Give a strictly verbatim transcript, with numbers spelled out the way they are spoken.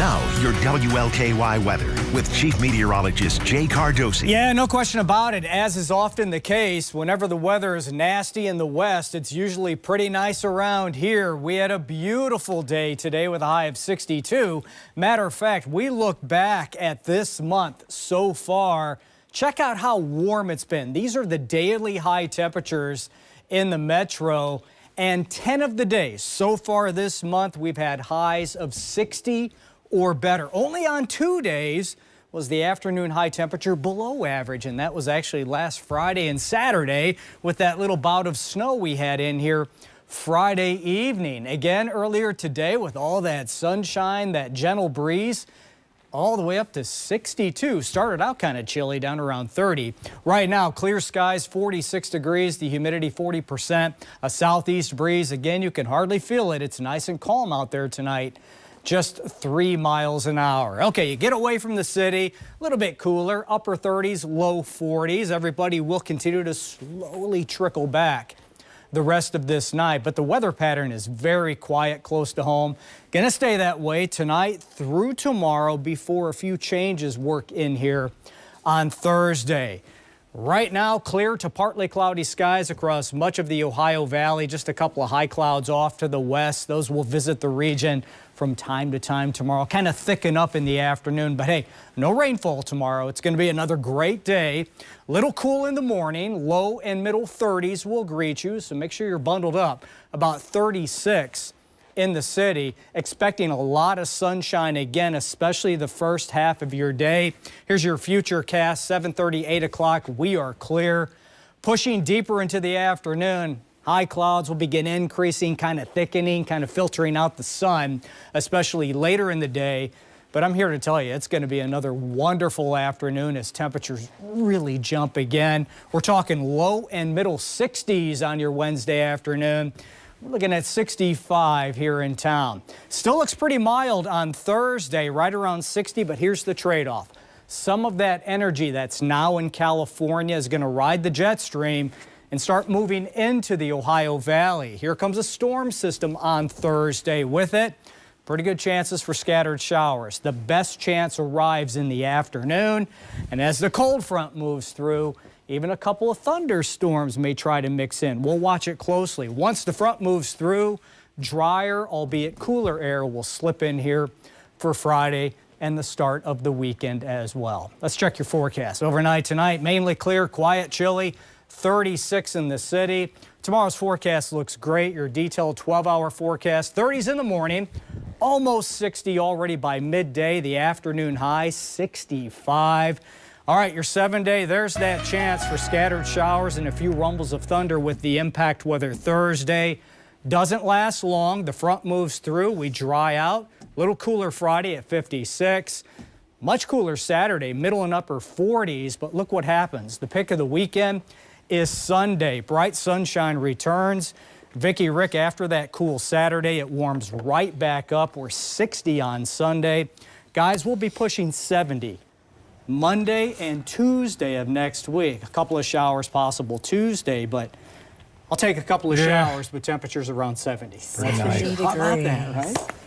Now, your W L K Y weather with Chief Meteorologist Jay Cardosi. Yeah, no question about it. As is often the case, whenever the weather is nasty in the west, it's usually pretty nice around here. We had a beautiful day today with a high of sixty-two. Matter of fact, we look back at this month so far. Check out how warm it's been. These are the daily high temperatures in the metro. And ten of the days so far this month, we've had highs of sixty or better. Only on two days was the afternoon high temperature below average, and that was actually last Friday and Saturday with that little bout of snow we had in here Friday evening. Again, earlier today with all that sunshine, that gentle breeze, all the way up to sixty-two. Started out kind of chilly, down around thirty. Right now, clear skies, forty-six degrees, the humidity forty percent, a southeast breeze. Again, you can hardly feel it. It's nice and calm out there tonight, just three miles an hour. Okay, you get away from the city, a little bit cooler, upper thirties, low forties. Everybody will continue to slowly trickle back the rest of this night, but the weather pattern is very quiet close to home. Gonna stay that way tonight through tomorrow before a few changes work in here on Thursday. Right now, clear to partly cloudy skies across much of the Ohio Valley. Just a couple of high clouds off to the west. Those will visit the region from time to time tomorrow, kind of thicken up in the afternoon, but hey, no rainfall tomorrow. It's going to be another great day. Little cool in the morning, low and middle thirties will greet you, so make sure you're bundled up. About thirty-six in the city, expecting a lot of sunshine again, especially the first half of your day. Here's your future cast, seven thirty, eight o'clock. We are clear. Pushing deeper into the afternoon, high clouds will begin increasing, kind of thickening, kind of filtering out the sun, especially later in the day. But I'm here to tell you, it's going to be another wonderful afternoon as temperatures really jump again. We're talking low and middle sixties on your Wednesday afternoon. We're looking at sixty-five here in town. Still looks pretty mild on Thursday, right around sixty, but here's the trade-off. Some of that energy that's now in California is going to ride the jet stream and start moving into the Ohio Valley. Here comes a storm system on Thursday with it. Pretty good chances for scattered showers. The best chance arrives in the afternoon, and as the cold front moves through, even a couple of thunderstorms may try to mix in. We'll watch it closely. Once the front moves through, drier, albeit cooler air will slip in here for Friday and the start of the weekend as well. Let's check your forecast. Overnight tonight, mainly clear, quiet, chilly, thirty-six in the city. Tomorrow's forecast looks great. Your detailed twelve-hour forecast, thirties in the morning, almost sixty already by midday. The afternoon high, sixty-five. All right, your seven-day, there's that chance for scattered showers and a few rumbles of thunder with the impact weather Thursday. Doesn't last long. The front moves through. We dry out. A little cooler Friday at fifty-six. Much cooler Saturday, middle and upper forties. But look what happens. The pick of the weekend is Sunday. Bright sunshine returns. Vicki, Rick, after that cool Saturday, it warms right back up. We're sixty on Sunday. Guys, we'll be pushing seventy. Monday and Tuesday of next week. A couple of showers possible Tuesday, but I'll take a couple of yeah. showers with temperators around seventy. That's nice. How about that, right?